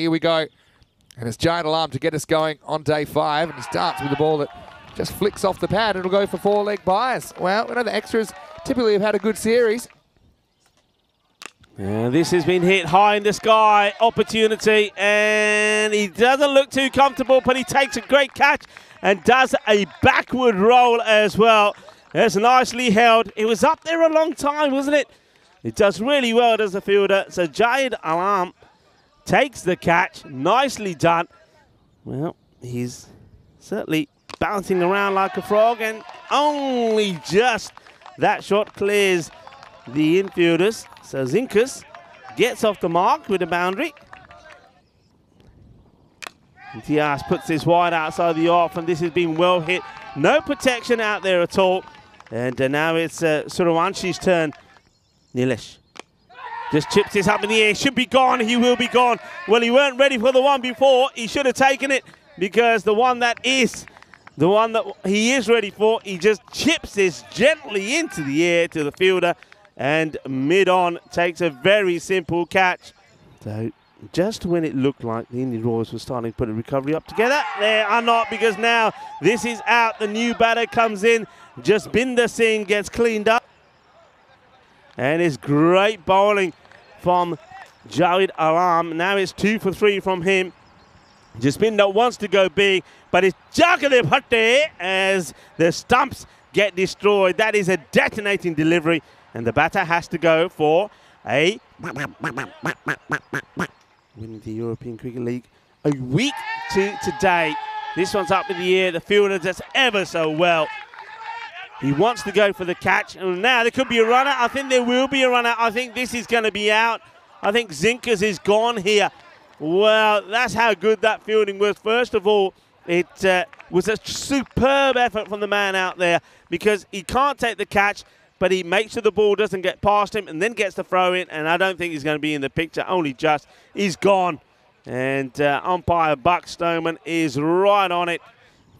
Here we go. And it's Javed Alam to get us going on day 5. And he starts with the ball that just flicks off the pad. It'll go for 4-leg byes. Well, we know the extras typically have had a good series. And this has been hit high in the sky. Opportunity. And he doesn't look too comfortable, but he takes a great catch and does a backward roll as well. That's nicely held. It was up there a long time, wasn't it? It does really well, does the fielder. So Javed Alam takes the catch. Nicely done. Well, he's certainly bouncing around like a frog, and only just that shot clears the infielders. So Zinkus gets off the mark with the boundary. Diaz puts his wide outside the off, and this has been well hit. No protection out there at all. And now it's Surawanshi's turn. Nilesh just chips this up in the air. Should be gone. He will be gone. Well, he weren't ready for the one before. He should have taken it, because the one that is, the one that he is ready for, he just chips this gently into the air to the fielder, and mid-on takes a very simple catch. So just when it looked like the Indian Royals were starting to put a recovery up together, they are not, because now this is out. The new batter comes in. Just Bindersingh gets cleaned up. And it's great bowling from Javed Alam. Now it's 2 for 3 from him. Jaspinda wants to go big, but it's Jagalipati as the stumps get destroyed. That is a detonating delivery, and the batter has to go for a winning the European Cricket League a week to today. This one's up in the air. The fielder does ever so well. He wants to go for the catch. And now there could be a runner. I think there will be a runner. I think this is going to be out. I think Zinkus is gone here. Well, that's how good that fielding was. First of all, it was a superb effort from the man out there, because he can't take the catch, but he makes sure the ball doesn't get past him and then gets the throw in. And I don't think he's going to be in the picture. Only just. He's gone. And umpire Buck Stoneman is right on it.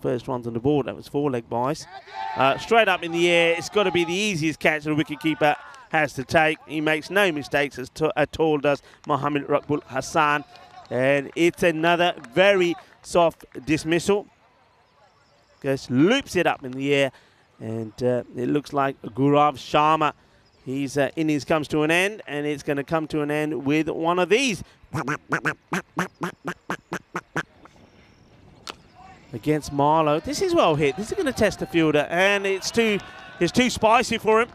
First runs on the board. That was 4-leg byes. Straight up in the air. It's got to be the easiest catch the wicketkeeper has to take. He makes no mistakes at all, does Mohammed Rakbul Hassan. And it's another very soft dismissal. Just loops it up in the air. And it looks like Gaurav Sharma. His innings comes to an end, and it's going to come to an end with one of these. Against Marlowe. This is well hit. This is going to test the fielder, and it's too spicy for him.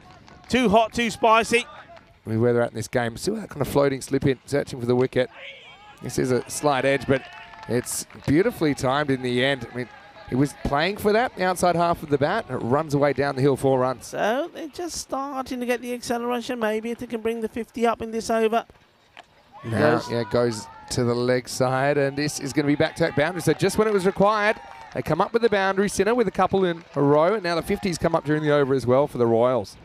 Too hot, too spicy. Where they're at in this game. See that kind of floating slip in, searching for the wicket. This is a slight edge, but it's beautifully timed in the end. I mean, he was playing for that outside half of the bat, and it runs away down the hill 4 runs. So they're just starting to get the acceleration. Maybe if they can bring the 50 up in this over. Now, yeah, it goes to the leg side, and this is going to be back-to-back boundary. So just when it was required, they come up with the boundary sinner with a couple in a row, and now the 50s come up during the over as well for the Royals.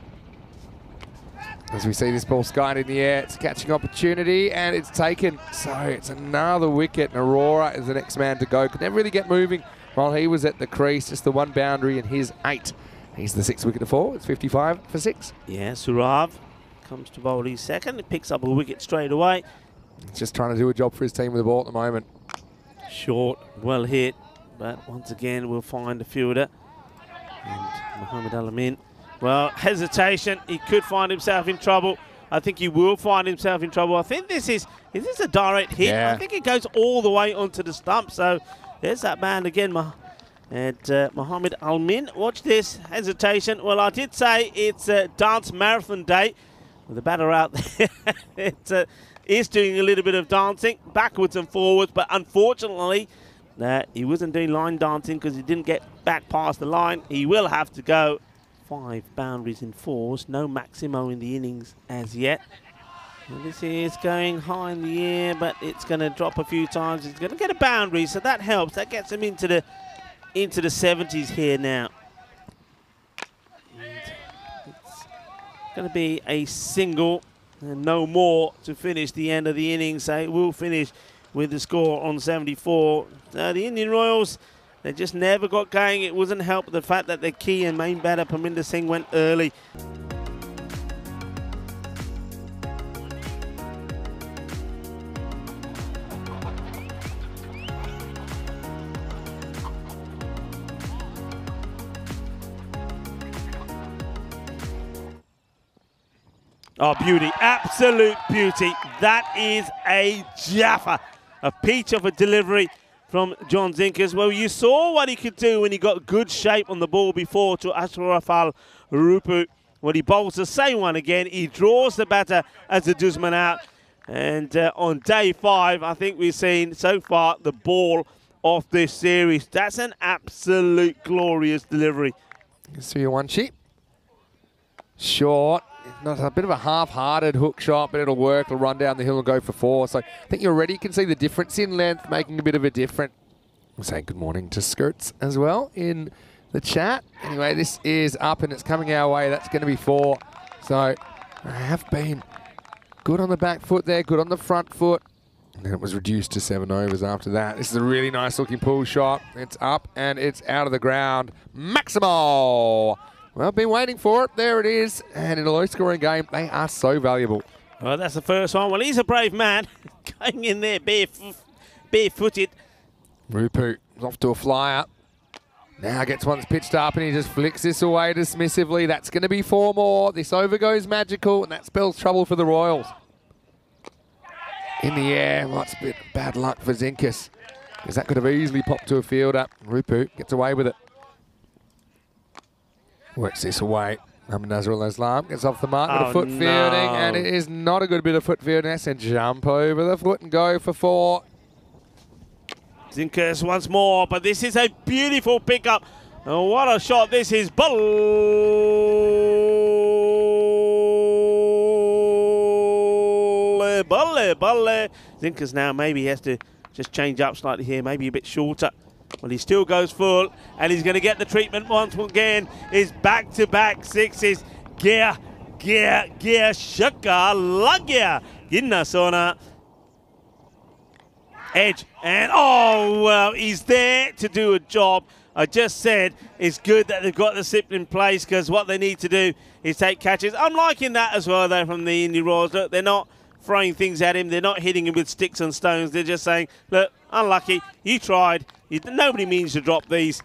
As we see this ball skied in the air, it's a catching opportunity, and it's taken. So it's another wicket. Narora is the next man to go. Could never really get moving while he was at the crease. Just the one boundary in his 8. He's the 6th wicket to 4. It's 55 for 6. Yeah, Surav comes to bowl his second. It picks up a wicket straight away. He's just trying to do a job for his team with the ball at the moment. Short, well hit, but once again we'll find the fielder. And Mohamed Almin. Well, hesitation. He could find himself in trouble. I think he will find himself in trouble. I think this is this a direct hit? Yeah. I think it goes all the way onto the stump. So there's that man again, and Mohamed Almin. Watch this hesitation. Well, I did say it's a dance marathon day. With the batter out there, it is doing a little bit of dancing backwards and forwards, but unfortunately he wasn't doing line dancing because he didn't get back past the line. He will have to go. 5 boundaries in 4s, no maximo in the innings as yet. And this is going high in the air, but it's going to drop a few times. It's going to get a boundary, so that helps. That gets him into the 70s here now. Going to be a single and no more to finish the end of the innings. So it will finish with the score on 74. The Indian Royals, they just never got going. It wasn't helped the fact that their key and main batter Puminda Singh went early. Oh, beauty, absolute beauty. That is a jaffa, a peach of a delivery from John Zinkus. Well, you saw what he could do when he got good shape on the ball before to Ashrafal Rupu. When he bowls the same one again, he draws the batter as the Dusman out. And on day 5, I think we've seen so far the ball of this series. That's an absolute glorious delivery. Surawanshi. Short. It's a bit of a half-hearted hook shot, but it'll work. It'll run down the hill and go for 4. So I think you're ready. You can see the difference in length, making a bit of a difference. I'm saying good morning to Skirts as well in the chat. Anyway, this is up and it's coming our way. That's going to be 4. So I have been good on the back foot there, good on the front foot. And then it was reduced to 7 overs after that. This is a really nice-looking pull shot. It's up and it's out of the ground. Maximo! Well, I've been waiting for it. There it is. And in a low-scoring game, they are so valuable. Well, that's the first one. Well, he's a brave man. Going in there barefooted. Rupu off to a flyer. Now gets one that's pitched up and he just flicks this away dismissively. That's going to be 4 more. This over goes magical and that spells trouble for the Royals. In the air. Well, that's a bit of bad luck for Zinkus, because that could have easily popped to a fielder. Rupu gets away with it. Works this away. Nazrul Islam gets off the mark with a foot fielding, and it is not a good bit of foot fielding. That's a jump over the foot and go for 4. Zinkus once more, but this is a beautiful pickup. Oh, what a shot this is. Balle. Zinkus now maybe has to just change up slightly here, maybe a bit shorter. Well, he still goes full, and he's going to get the treatment once again. Is back-to-back sixes. Gear, shaka, lagya, ginna sona. Edge, and oh, well, he's there to do a job. I just said it's good that they've got the slip in place, because what they need to do is take catches. I'm liking that as well, though, from the Indian Royals. Look, they're not throwing things at him. They're not hitting him with sticks and stones. They're just saying, look, unlucky, you tried. Nobody means to drop these.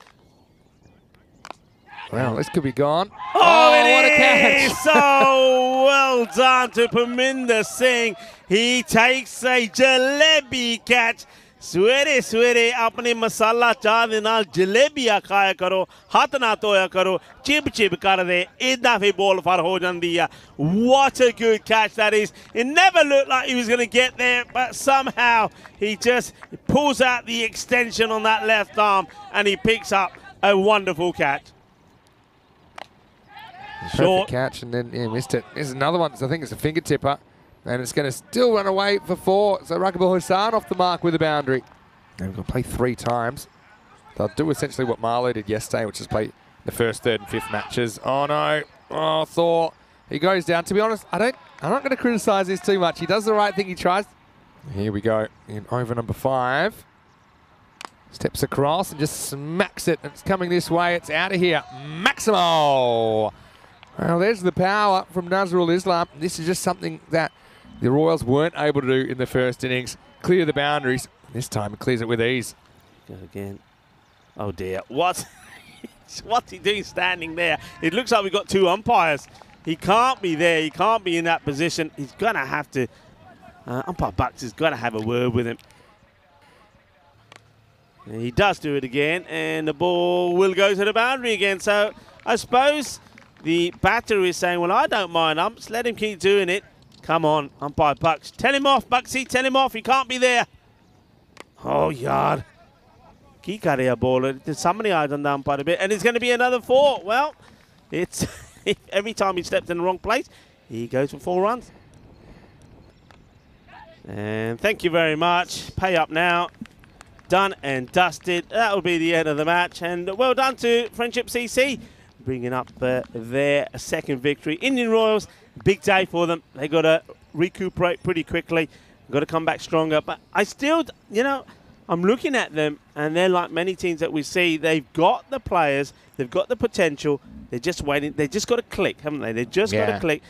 Well, this could be gone. Oh, what a catch. So well done to Puminda Singh. He takes a jalebi catch. Swere apne masala cha de naal jalebi khaya karo, haath na toya karo, chip kar de, idna bhi ball far ho jandi hai. What a good catch that is. It never looked like he was going to get there, but somehow he just pulls out the extension on that left arm and he picks up a wonderful catch. Short catch and then yeah, missed it. There's another one. I think it's a finger tipper. And it's going to still run away for 4. So Ragubo Hussain off the mark with a boundary. They're going to play 3 times. They'll do essentially what Marlowe did yesterday, which is play the first, third and fifth matches. Oh, no. Oh, Thor. He goes down. To be honest, I'm not going to criticise this too much. He does the right thing. He tries. Here we go. In over number 5. Steps across and just smacks it. It's coming this way. It's out of here. Maximo. Well, there's the power from Nazrul Islam. This is just something that the Royals weren't able to do in the first innings. Clear the boundaries. This time it clears it with ease. Go again. Oh dear. What? What's he doing standing there? It looks like we've got 2 umpires. He can't be there. He can't be in that position. He's going to have to... umpire Bucks has got to have a word with him. And he does do it again. And the ball will go to the boundary again. So I suppose the batter is saying, well, I don't mind umps. Let him keep doing it. Come on, umpire Bucks. Tell him off, Bucksy. Tell him off. He can't be there. Oh, yard. Ki kareya baller. There's somebody eyed on the umpire a bit. And it's going to be another 4. Well, it's every time he steps in the wrong place, he goes for 4 runs. And thank you very much. Pay up now. Done and dusted. That will be the end of the match. And well done to Friendship CC, bringing up their second victory. Indian Royals, big day for them. They got to recuperate pretty quickly. Got to come back stronger. But I still, you know, I'm looking at them, and they're like many teams that we see. They've got the players. They've got the potential. They're just waiting. They just got to click, haven't they? They just got to click.